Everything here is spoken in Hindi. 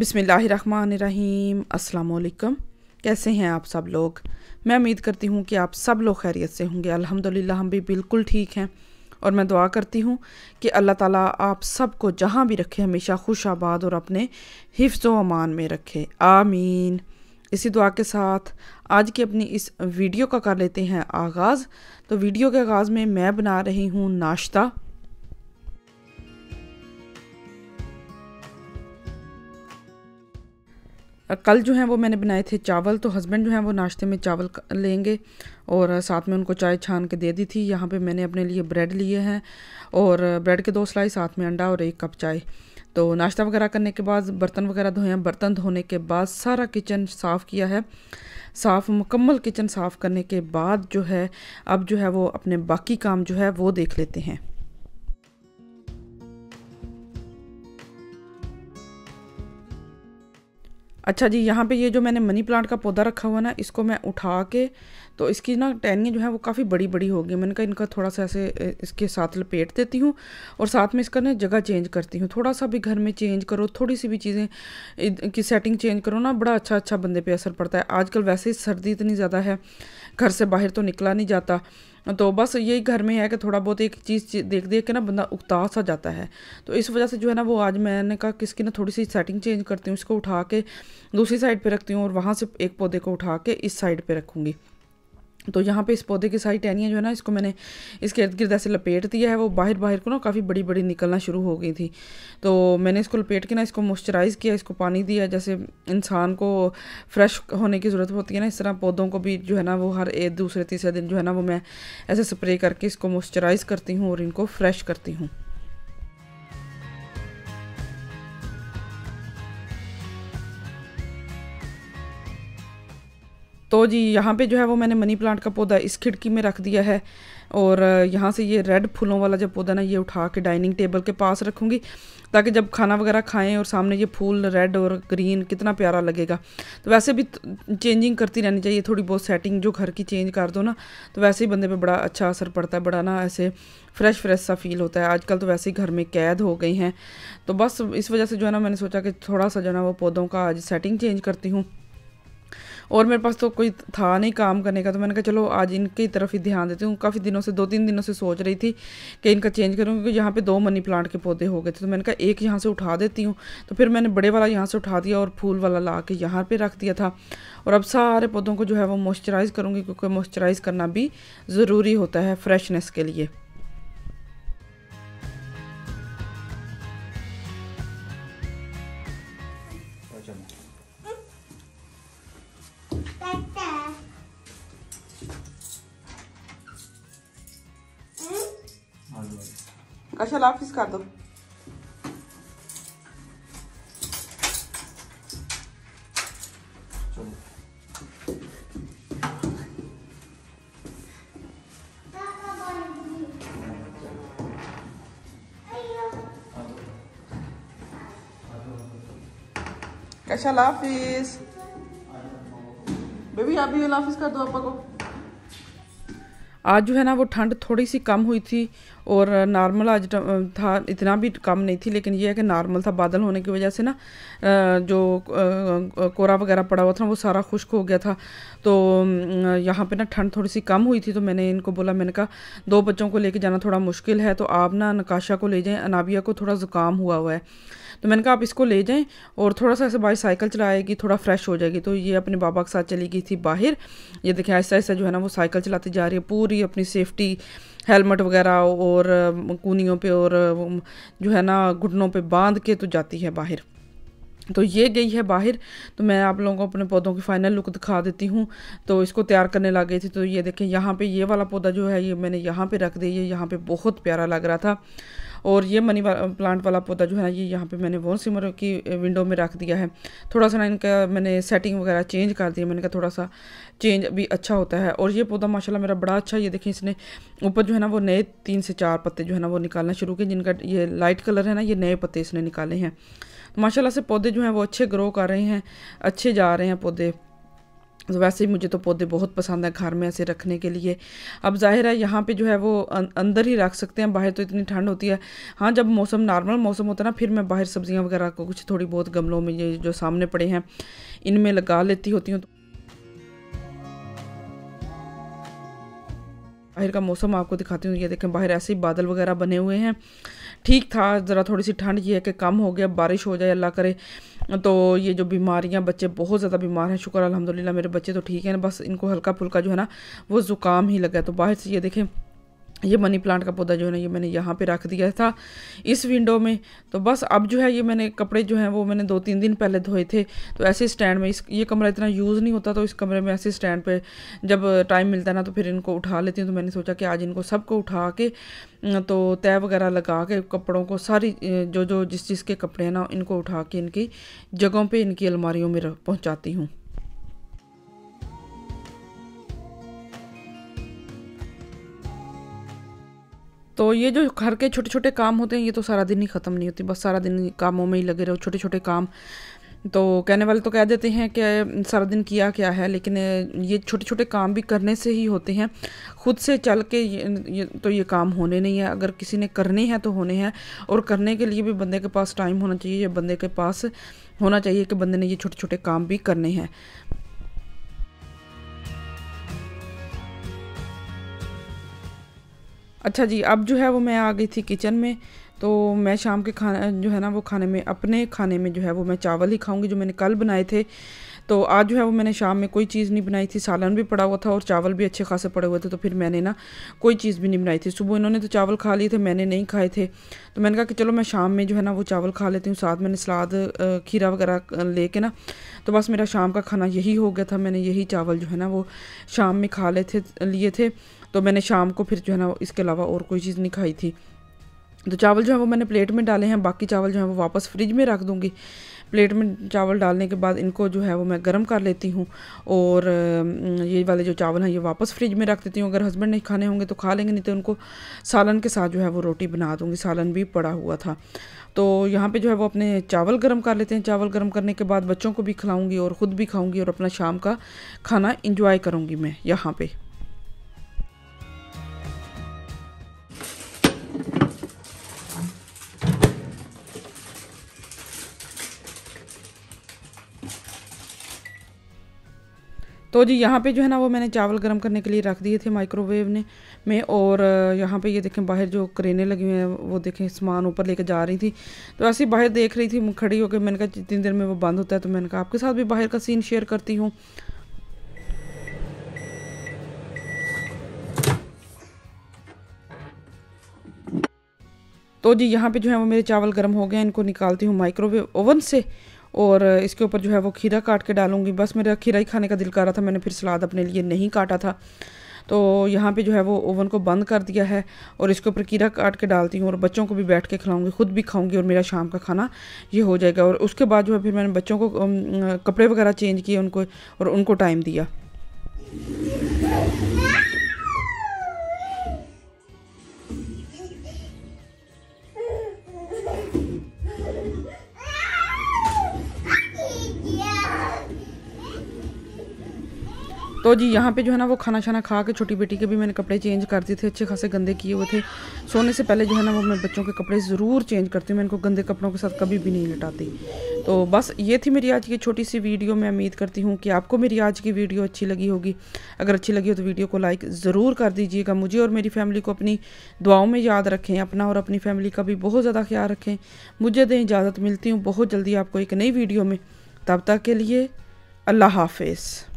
बिस्मिल्लाहिर्रहमानिर्रहीम। अस्सलाम वालेकुम। कैसे हैं आप सब लोग? मैं उम्मीद करती हूँ कि आप सब लोग खैरियत से होंगे। अल्हम्दुलिल्लाह हम भी बिल्कुल ठीक हैं और मैं दुआ करती हूँ कि अल्लाह ताला आप सबको जहाँ भी रखे हमेशा खुश आबाद और अपने हिफ्ज़ व अमान में रखे, आमीन। इसी दुआ के साथ आज की अपनी इस वीडियो का कर लेते हैं आगाज़। तो वीडियो के आगाज़ में मैं बना रही हूँ नाश्ता। कल जो हैं वो मैंने बनाए थे चावल, तो हस्बैंड जो हैं वो नाश्ते में चावल लेंगे और साथ में उनको चाय छान के दे दी थी। यहाँ पे मैंने अपने लिए ब्रेड लिए हैं और ब्रेड के 2 स्लाइस, साथ में अंडा और 1 कप चाय। तो नाश्ता वगैरह करने के बाद बर्तन वगैरह धोए हैं। बर्तन धोने के बाद सारा किचन साफ़ किया है। मुकम्मल किचन साफ़ करने के बाद जो है अब जो है वो अपने बाकी काम जो है वो देख लेते हैं। अच्छा जी, यहाँ पे ये जो मैंने मनी प्लांट का पौधा रखा हुआ ना, इसको मैं उठा के, तो इसकी ना टहनियाँ जो है वो काफ़ी बड़ी बड़ी होगी। मैंने कहा इनका थोड़ा सा ऐसे इसके साथ लपेट देती हूँ और साथ में इसका ना जगह चेंज करती हूँ। थोड़ा सा भी घर में चेंज करो, थोड़ी सी भी चीज़ें की सेटिंग चेंज करो ना, बड़ा अच्छा बंदे पे असर पड़ता है। आजकल वैसे ही सर्दी इतनी ज़्यादा है, घर से बाहर तो निकला नहीं जाता, तो बस यही घर में है कि थोड़ा बहुत एक चीज़ देख के ना बंदा उकता सा जाता है। तो इस वजह से जो है ना वो आज मैंने कहा किसकी ना थोड़ी सी सेटिंग चेंज करती हूँ, इसको उठा के दूसरी साइड पे रखती हूँ और वहाँ से एक पौधे को उठा के इस साइड पे रखूँगी। तो यहाँ पे इस पौधे की सारी टहनियाँ जो है ना इसको मैंने इसके इर्द गिर्द ऐसे लपेट दिया है। वो बाहर बाहर को ना काफ़ी बड़ी बड़ी निकलना शुरू हो गई थी, तो मैंने इसको लपेट के ना इसको मॉइस्चराइज़ किया, इसको पानी दिया। जैसे इंसान को फ्रेश होने की ज़रूरत होती है ना, इस तरह पौधों को भी जो है ना वो हर एक दूसरे तीसरे दिन जो है ना वो मैं ऐसे स्प्रे करके इसको मॉइस्चराइज़ करती हूँ और इनको फ्रेश करती हूँ। तो जी यहाँ पे जो है वो मैंने मनी प्लांट का पौधा इस खिड़की में रख दिया है और यहाँ से ये रेड फूलों वाला जो पौधा ना ये उठा के डाइनिंग टेबल के पास रखूँगी, ताकि जब खाना वगैरह खाएं और सामने ये फूल रेड और ग्रीन कितना प्यारा लगेगा। तो वैसे भी चेंजिंग करती रहनी चाहिए, थोड़ी बहुत सेटिंग जो घर की चेंज कर दो ना तो वैसे ही बंदे पे बड़ा अच्छा असर पड़ता है, बड़ा ना ऐसे फ्रेश सा फील होता है। आजकल तो वैसे ही घर में कैद हो गई हैं, तो बस इस वजह से जो है ना मैंने सोचा कि थोड़ा सा जो है ना वो पौधों का आज सेटिंग चेंज करती हूँ। और मेरे पास तो कोई था नहीं काम करने का, तो मैंने कहा चलो आज इनकी तरफ ही ध्यान देती हूँ। काफ़ी दिनों से 2-3 दिनों से सोच रही थी कि इनका चेंज करूँ, क्योंकि यहाँ पे 2 मनी प्लांट के पौधे हो गए थे, तो मैंने कहा एक यहाँ से उठा देती हूँ। तो फिर मैंने बड़े वाला यहाँ से उठा दिया और फूल वाला ला के यहाँ पर रख दिया था। और अब सारे पौधों को जो है वो मॉइस्चराइज़ करूँगी, क्योंकि मॉइस्चराइज़ करना भी ज़रूरी होता है फ्रेशनेस के लिए। अच्छा लाफिस कर दो। अच्छा लाफिस बेबी, आप भी लाफिस कर दो आपा को। आज जो है ना वो ठंड थोड़ी सी कम हुई थी और नॉर्मल आज था, इतना भी कम नहीं थी, लेकिन ये है कि नॉर्मल था। बादल होने की वजह से ना जो कोहरा वगैरह पड़ा हुआ था वो सारा खुश्क हो गया था, तो यहाँ पे ना ठंड थोड़ी सी कम हुई थी। तो मैंने इनको बोला, मैंने कहा 2 बच्चों को लेके जाना थोड़ा मुश्किल है, तो आप ना नकाशा को ले जाएं, अनाबिया को थोड़ा ज़ुकाम हुआ है, तो मैंने कहा आप इसको ले जाएं और थोड़ा सा ऐसे बाहर साइकिल चलाएगी, थोड़ा फ्रेश हो जाएगी। तो ये अपने बाबा के साथ चली गई थी बाहर। ये देखिए ऐसा ऐसा जो है ना वो साइकिल चलाती जा रही है, पूरी अपनी सेफ्टी, हेलमेट वगैरह और कूनियों पे और जो है ना घुटनों पे बांध के तो जाती है बाहर। तो ये गई है बाहर, तो मैं आप लोगों को अपने पौधों की फाइनल लुक दिखा देती हूँ। तो इसको तैयार करने लग गई थी, तो ये देखें यहाँ पे ये वाला पौधा जो है ये मैंने यहाँ पे रख दिया, ये यहाँ पे बहुत प्यारा लग रहा था। और ये मनी प्लांट वाला पौधा जो है ना ये यहाँ पे मैंने वॉल सिमर की विंडो में रख दिया है। थोड़ा सा ना इनका मैंने सेटिंग वगैरह चेंज कर दिया, मैंने कहा थोड़ा सा चेंज भी अच्छा होता है। और ये पौधा माशाल्लाह मेरा बड़ा अच्छा, ये देखें इसने ऊपर जो है ना वो नए 3 से 4 पत्ते जो है ना वो निकालना शुरू किए, जिनका ये लाइट कलर है ना ये नए पत्ते इसने निकाले हैं। माशाल्लाह से पौधे जो हैं वो अच्छे ग्रो कर रहे हैं, अच्छे जा रहे हैं पौधे। वैसे ही मुझे तो पौधे बहुत पसंद है घर में ऐसे रखने के लिए। अब जाहिर है यहाँ पे जो है वो अंदर ही रख सकते हैं, बाहर तो इतनी ठंड होती है। हाँ, जब मौसम नॉर्मल मौसम होता है ना, फिर मैं बाहर सब्जियाँ वगैरह को कुछ थोड़ी बहुत गमलों में ये जो सामने पड़े हैं इनमें लगा लेती होती हूँ। बाहर का मौसम आपको दिखाती हूँ, ये देखें बाहर ऐसे ही बादल वगैरह बने हुए हैं। ठीक था, ज़रा थोड़ी सी ठंड ये है कि कम हो गया, बारिश हो जाए अल्लाह करे तो ये जो बीमारियां, बच्चे बहुत ज़्यादा बीमार हैं, शुक्र अल्हम्दुलिल्लाह मेरे बच्चे तो ठीक हैं, बस इनको हल्का फुल्का जो है ना वो ज़ुकाम ही लगा है। तो बाहर से ये देखें ये मनी प्लांट का पौधा जो है ना ये मैंने यहाँ पे रख दिया था इस विंडो में। तो बस अब जो है ये मैंने कपड़े जो हैं वो मैंने 2-3 दिन पहले धोए थे, तो ऐसे स्टैंड में ये कमरा इतना यूज़ नहीं होता, तो इस कमरे में ऐसे स्टैंड पे जब टाइम मिलता है ना तो फिर इनको उठा लेती हूँ। तो मैंने सोचा कि आज इनको सबको उठा के तो तय वगैरह लगा के कपड़ों को सारी जो जो जिस चीज़ के कपड़े हैं ना इनको उठा के इनकी जगहों पर इनकी अलमारियों में पहुँचाती हूँ। तो ये जो घर के छोटे छोटे काम होते हैं ये तो सारा दिन ही ख़त्म नहीं होती, बस सारा दिन कामों में ही लगे रहो, छोटे छोटे काम। तो कहने वाले तो कह देते हैं कि सारा दिन किया क्या है, लेकिन ये छोटे छोटे काम भी करने से ही होते हैं, खुद से चल के ये काम होने नहीं है। अगर किसी ने करने हैं तो होने हैं, और करने के लिए भी बंदे के पास टाइम होना चाहिए, या बंदे के पास होना चाहिए कि बंदे ने ये छोटे छोटे काम भी करने हैं। अच्छा जी, अब जो है वो मैं आ गई थी किचन में। तो मैं शाम के खाना जो है ना वो खाने में, अपने खाने में जो है वो मैं चावल ही खाऊंगी जो मैंने कल बनाए थे। तो आज जो है वो मैंने शाम में कोई चीज़ नहीं बनाई थी, सालन भी पड़ा हुआ था और चावल भी अच्छे खासे पड़े हुए थे, तो फिर मैंने ना कोई चीज़ भी नहीं बनाई थी। सुबह इन्होंने तो चावल खा लिए थे, मैंने नहीं खाए थे, तो मैंने कहा कि चलो मैं शाम में जो है ना वो चावल खा लेती हूँ, साथ मैंने सलाद खीरा वगैरह लेके ना। तो बस मेरा शाम का खाना यही हो गया था, मैंने यही चावल जो है ना वो शाम में खा लिए थे। तो मैंने शाम को फिर जो है ना इसके अलावा और कोई चीज़ नहीं खाई थी। तो चावल जो है वो मैंने प्लेट में डाले हैं, बाकी चावल जो है वो वापस फ्रिज में रख दूँगी। प्लेट में चावल डालने के बाद इनको जो है वो मैं गर्म कर लेती हूँ, और ये वाले जो चावल हैं ये वापस फ्रिज में रख देती हूँ। अगर हस्बैंड नहीं खाने होंगे तो खा लेंगे, नहीं तो उनको सालन के साथ जो है वो रोटी बना दूँगी, सालन भी पड़ा हुआ था। तो यहाँ पे जो है वो अपने चावल गर्म कर लेते हैं, चावल गर्म करने के बाद बच्चों को भी खिलाऊँगी और ख़ुद भी खाऊँगी, और अपना शाम का खाना इंजॉय करूँगी मैं यहाँ पर। तो जी यहाँ पे जो है ना वो मैंने चावल गर्म करने के लिए रख दिए थे माइक्रोवेव में। और यहाँ पे ये देखें बाहर जो करेने लगी हुई हैं वो देखें, सामान ऊपर लेके जा रही थी। तो ऐसे ही बाहर देख रही थी खड़ी होकर, मैंने कहा जितनी देर में वो बंद होता है तो मैंने कहा आपके साथ भी बाहर का सीन शेयर करती हूँ। तो जी यहाँ पे जो है वो मेरे चावल गर्म हो गए, इनको निकालती हूँ माइक्रोवेव ओवन से, और इसके ऊपर जो है वो खीरा काट के डालूंगी। बस मेरा खीरा ही खाने का दिल कर रहा था, मैंने फिर सलाद अपने लिए नहीं काटा था। तो यहाँ पे जो है वो ओवन को बंद कर दिया है, और इसके ऊपर खीरा काट के डालती हूँ, और बच्चों को भी बैठ के खिलाऊंगी, खुद भी खाऊंगी, और मेरा शाम का खाना ये हो जाएगा। और उसके बाद जो है फिर मैंने बच्चों को कपड़े वगैरह चेंज किए उनको, और उनको टाइम दिया। तो जी यहाँ पे जो है ना वो खाना शाना खा के छोटी बेटी के भी मैंने कपड़े चेंज कर दिए थे, अच्छे खासे गंदे किए हुए थे। सोने से पहले जो है ना वो मैं बच्चों के कपड़े ज़रूर चेंज करती हूँ, मैं इनको गंदे कपड़ों के साथ कभी भी नहीं लटाती। तो बस ये थी मेरी आज की छोटी सी वीडियो। मैं उम्मीद करती हूँ कि आपको मेरी आज की वीडियो अच्छी लगी होगी। अगर अच्छी लगी हो तो वीडियो को लाइक ज़रूर कर दीजिएगा। मुझे और मेरी फैमिली को अपनी दुआओं में याद रखें, अपना और अपनी फैमिली का भी बहुत ज़्यादा ख्याल रखें। मुझे दें इजाज़त, मिलती हूँ बहुत जल्दी आपको एक नई वीडियो में। तब तक के लिए अल्लाह हाफिज़।